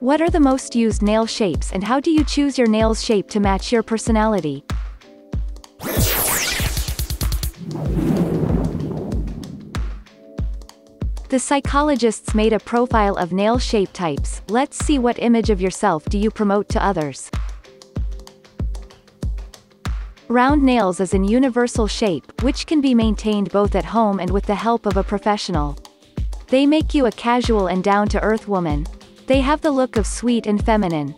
What are the most used nail shapes, and how do you choose your nail's shape to match your personality? The psychologists made a profile of nail shape types. Let's see what image of yourself do you promote to others. Round nails is an universal shape, which can be maintained both at home and with the help of a professional. They make you a casual and down-to-earth woman. They have the look of sweet and feminine.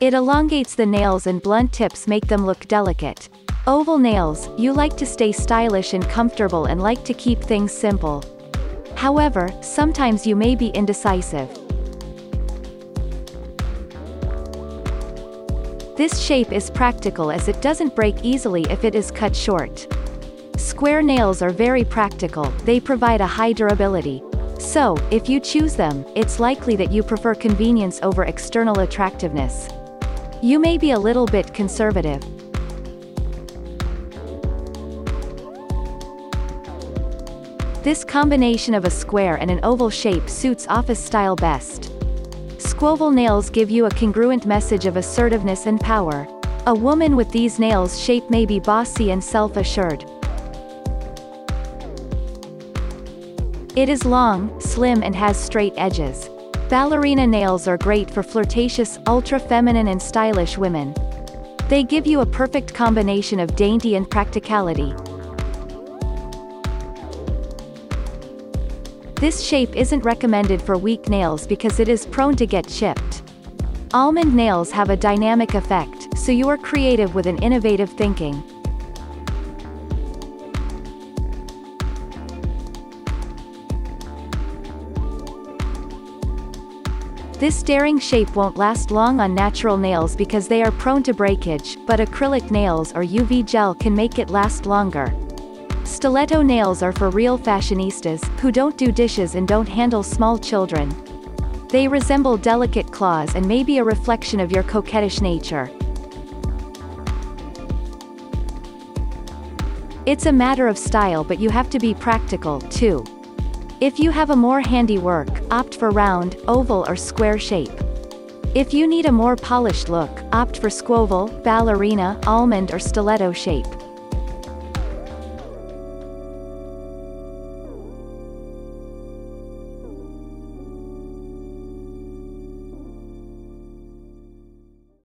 It elongates the nails, and blunt tips make them look delicate. Oval nails, you like to stay stylish and comfortable and like to keep things simple. However, sometimes you may be indecisive. This shape is practical as it doesn't break easily if it is cut short. Square nails are very practical. They provide a high durability. So, if you choose them, it's likely that you prefer convenience over external attractiveness. You may be a little bit conservative. This combination of a square and an oval shape suits office style best. Squoval nails give you a congruent message of assertiveness and power. A woman with these nails shape may be bossy and self-assured. It is long, slim, and has straight edges. Ballerina nails are great for flirtatious, ultra-feminine and stylish women. They give you a perfect combination of dainty and practicality. This shape isn't recommended for weak nails because it is prone to get chipped. Almond nails have a dynamic effect, so you are creative with an innovative thinking. This daring shape won't last long on natural nails because they are prone to breakage, but acrylic nails or UV gel can make it last longer. Stiletto nails are for real fashionistas, who don't do dishes and don't handle small children. They resemble delicate claws and may be a reflection of your coquettish nature. It's a matter of style, but you have to be practical, too. If you have a more handiwork, opt for round, oval or square shape. If you need a more polished look, opt for squoval, ballerina, almond or stiletto shape.